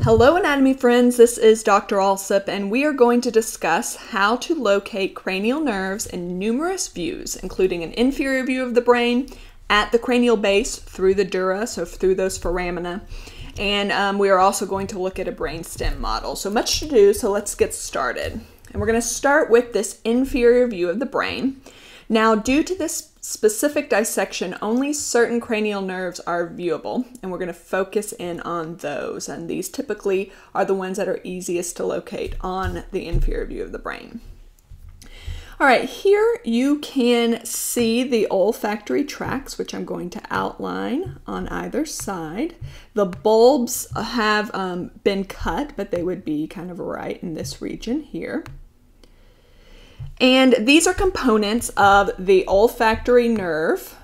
Hello anatomy friends, this is Dr. Alsup and we are going to discuss how to locate cranial nerves in numerous views, including an inferior view of the brain, at the cranial base, through the dura, so through those foramina, and we are also going to look at a brainstem model. So much to do, so let's get started. And we're going to start with this inferior view of the brain. Now, due to this specific dissection, only certain cranial nerves are viewable, and we're going to focus in on those, and these typically are the ones that are easiest to locate on the inferior view of the brain. All right, here you can see the olfactory tracts, which I'm going to outline on either side. The bulbs have been cut, but they would be kind of right in this region here. And these are components of the olfactory nerve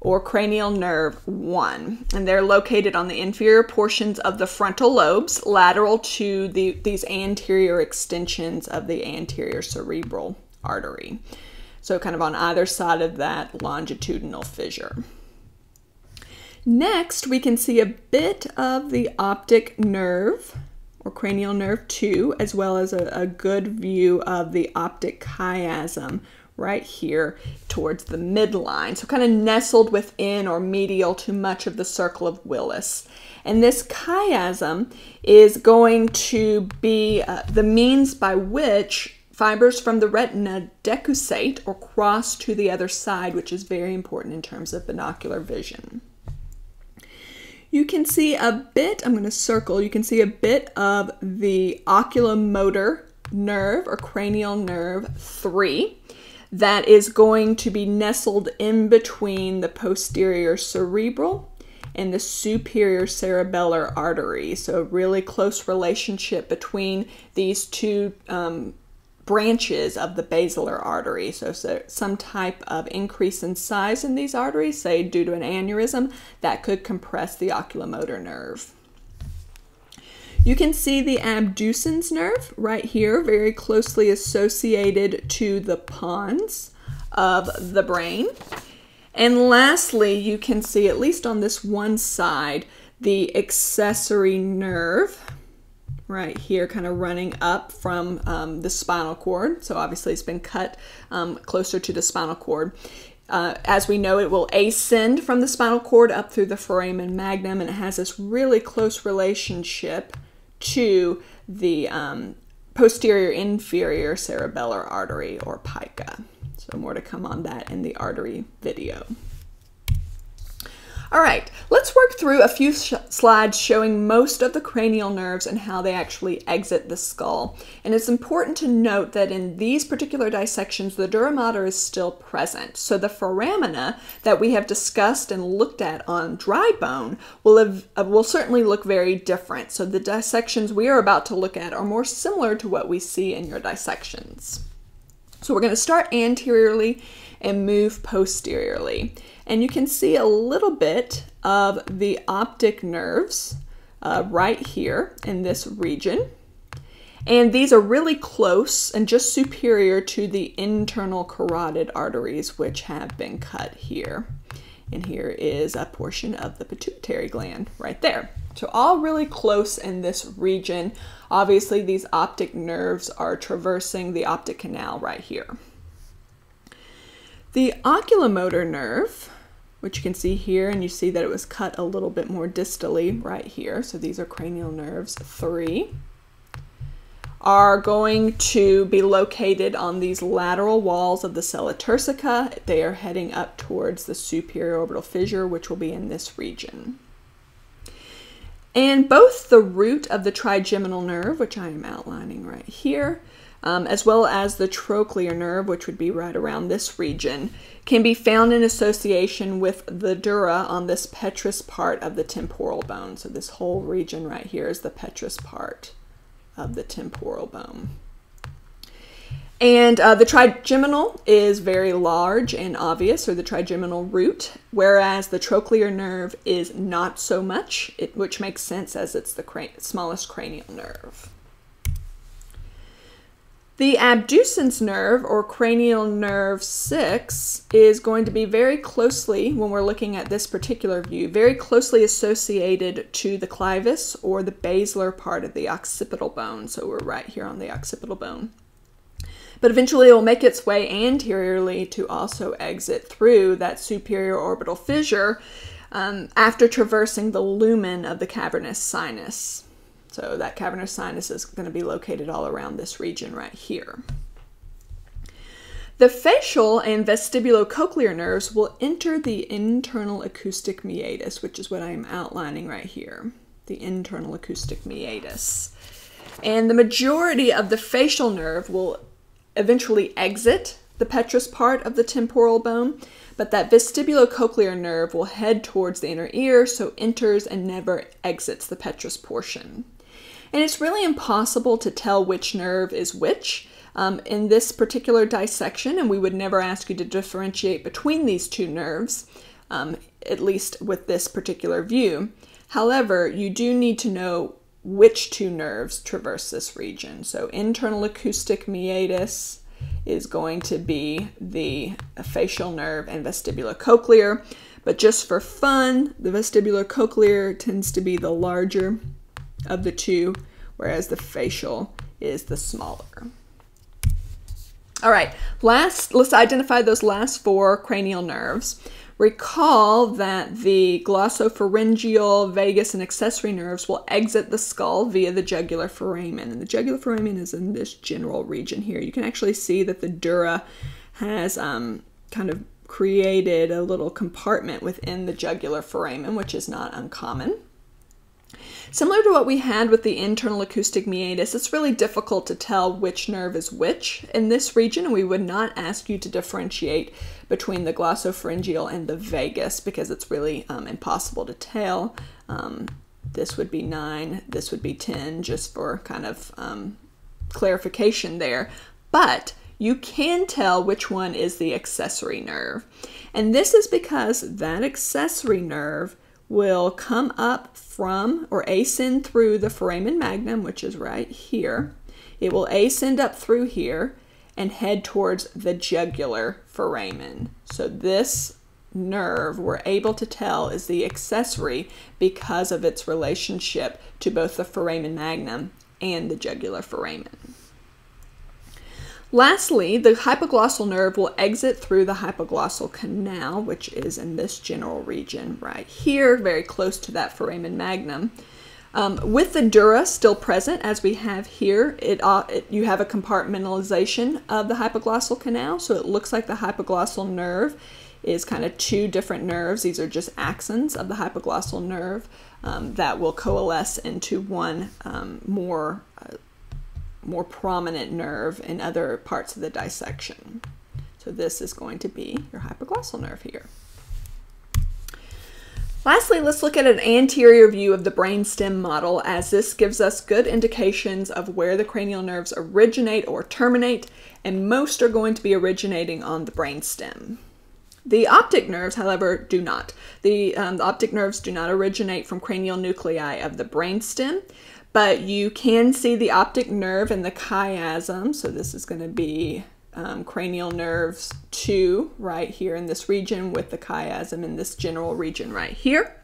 or cranial nerve 1. And they're located on the inferior portions of the frontal lobes, lateral to these anterior extensions of the anterior cerebral artery. So kind of on either side of that longitudinal fissure. Next, we can see a bit of the optic nerve or cranial nerve 2, as well as a good view of the optic chiasm right here towards the midline. So kind of nestled within or medial to much of the circle of Willis. And this chiasm is going to be the means by which fibers from the retina decussate or cross to the other side, which is very important in terms of binocular vision. You can see a bit, I'm going to circle, you can see a bit of the oculomotor nerve or cranial nerve 3 that is going to be nestled in between the posterior cerebral and the superior cerebellar artery. So a really close relationship between these two branches of the basilar artery. So some type of increase in size in these arteries, say due to an aneurysm, that could compress the oculomotor nerve. You can see the abducens nerve right here, very closely associated to the pons of the brain. And lastly, you can see, at least on this one side, the accessory nerve right here, kind of running up from the spinal cord. So obviously it's been cut closer to the spinal cord. As we know, it will ascend from the spinal cord up through the foramen magnum, and it has this really close relationship to the posterior inferior cerebellar artery, or pica. So more to come on that in the artery video. All right, let's work through a few slides showing most of the cranial nerves and how they actually exit the skull. And it's important to note that in these particular dissections, the dura mater is still present. So the foramina that we have discussed and looked at on dry bone will certainly look very different. So the dissections we are about to look at are more similar to what we see in your dissections. So we're going to start anteriorly and move posteriorly. And you can see a little bit of the optic nerves right here in this region. And these are really close and just superior to the internal carotid arteries, which have been cut here. And here is a portion of the pituitary gland right there. So all really close in this region. Obviously, these optic nerves are traversing the optic canal right here. The oculomotor nerve, which you can see here, and you see that it was cut a little bit more distally right here. So these are cranial nerves 3, are going to be located on these lateral walls of the sella tersica. They are heading up towards the superior orbital fissure, which will be in this region. And both the root of the trigeminal nerve, which I am outlining right here, as well as the trochlear nerve, which would be right around this region, can be found in association with the dura on this petrous part of the temporal bone. So this whole region right here is the petrous part of the temporal bone. And the trigeminal is very large and obvious, or the trigeminal root, whereas the trochlear nerve is not so much, which makes sense as it's the smallest cranial nerve. The abducens nerve, or cranial nerve 6, is going to be very closely, when we're looking at this particular view, very closely associated to the clivus, or the basilar part of the occipital bone. So we're right here on the occipital bone. But eventually it will make its way anteriorly to also exit through that superior orbital fissure after traversing the lumen of the cavernous sinus. So that cavernous sinus is going to be located all around this region right here. The facial and vestibulocochlear nerves will enter the internal acoustic meatus, which is what I am outlining right here, the internal acoustic meatus. And the majority of the facial nerve will eventually exit the petrous part of the temporal bone, but that vestibulocochlear nerve will head towards the inner ear, so enters and never exits the petrous portion. And it's really impossible to tell which nerve is which in this particular dissection, and we would never ask you to differentiate between these two nerves, at least with this particular view. However, you do need to know which two nerves traverse this region. So internal acoustic meatus is going to be the facial nerve and vestibulocochlear, but just for fun, the vestibulocochlear tends to be the larger of the two, whereas the facial is the smaller. All right, let's identify those last four cranial nerves. Recall that the glossopharyngeal, vagus, and accessory nerves will exit the skull via the jugular foramen. And the jugular foramen is in this general region here. You can actually see that the dura has kind of created a little compartment within the jugular foramen, which is not uncommon. Similar to what we had with the internal acoustic meatus, it's really difficult to tell which nerve is which in this region, and we would not ask you to differentiate between the glossopharyngeal and the vagus because it's really impossible to tell. This would be 9, this would be 10, just for kind of clarification there. But you can tell which one is the accessory nerve. And this is because that accessory nerve will come up from or ascend through the foramen magnum, which is right here. It will ascend up through here and head towards the jugular foramen. So this nerve, we're able to tell, is the accessory because of its relationship to both the foramen magnum and the jugular foramen. Lastly, the hypoglossal nerve will exit through the hypoglossal canal, which is in this general region right here, very close to that foramen magnum. With the dura still present, as we have here, you have a compartmentalization of the hypoglossal canal, so it looks like the hypoglossal nerve is kind of two different nerves. These are just axons of the hypoglossal nerve that will coalesce into one more prominent nerve in other parts of the dissection. So this is going to be your hypoglossal nerve here. Lastly, let's look at an anterior view of the brainstem model, as this gives us good indications of where the cranial nerves originate or terminate, and most are going to be originating on the brainstem. The optic nerves, however, do not. The optic nerves do not originate from cranial nuclei of the brainstem, but you can see the optic nerve in the chiasm, so this is going to be cranial nerves 2 right here in this region, with the chiasm in this general region right here.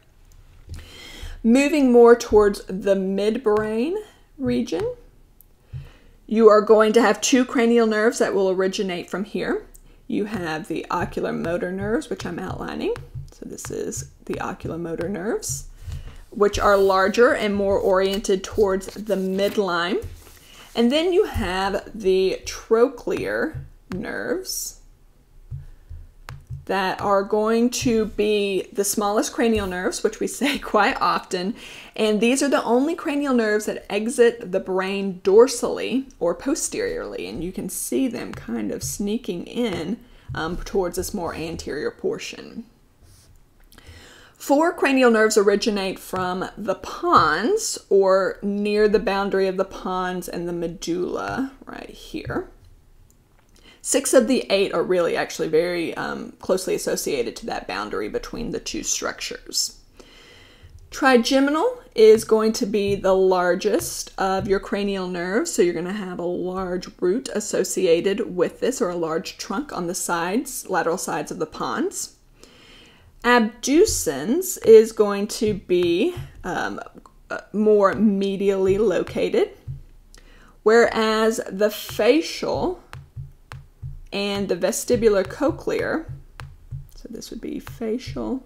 Moving more towards the midbrain region, you are going to have two cranial nerves that will originate from here. You have the oculomotor nerves, which I'm outlining, so this is the oculomotor nerves, which are larger and more oriented towards the midline. And then you have the trochlear nerves that are going to be the smallest cranial nerves, which we say quite often. And these are the only cranial nerves that exit the brain dorsally or posteriorly. And you can see them kind of sneaking in towards this more anterior portion. Four cranial nerves originate from the pons, or near the boundary of the pons and the medulla right here. 6 of the 8 are really actually very closely associated to that boundary between the two structures. Trigeminal is going to be the largest of your cranial nerves, so you're going to have a large root associated with this, or a large trunk on the sides, lateral sides of the pons. Abducens is going to be more medially located, whereas the facial and the vestibular cochlear, so this would be facial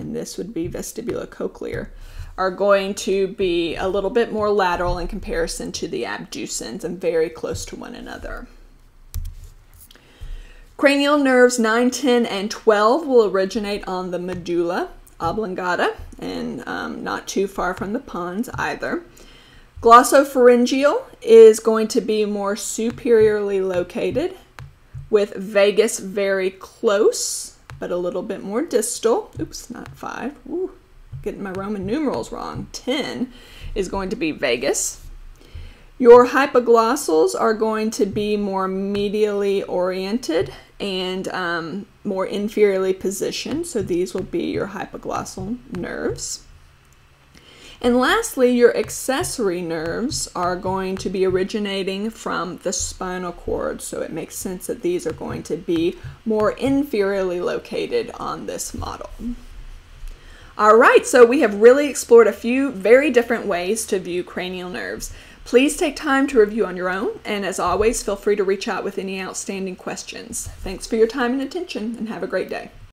and this would be vestibular cochlear, are going to be a little bit more lateral in comparison to the abducens and very close to one another. Cranial nerves 9, 10, and 12 will originate on the medulla oblongata and not too far from the pons either. Glossopharyngeal is going to be more superiorly located, with vagus very close but a little bit more distal. Oops, not 5. Ooh, getting my Roman numerals wrong. 10 is going to be vagus. Your hypoglossals are going to be more medially oriented and more inferiorly positioned, so these will be your hypoglossal nerves. And lastly, your accessory nerves are going to be originating from the spinal cord, so it makes sense that these are going to be more inferiorly located on this model. All right, so we have really explored a few very different ways to view cranial nerves. Please take time to review on your own, and as always, feel free to reach out with any outstanding questions. Thanks for your time and attention, and have a great day.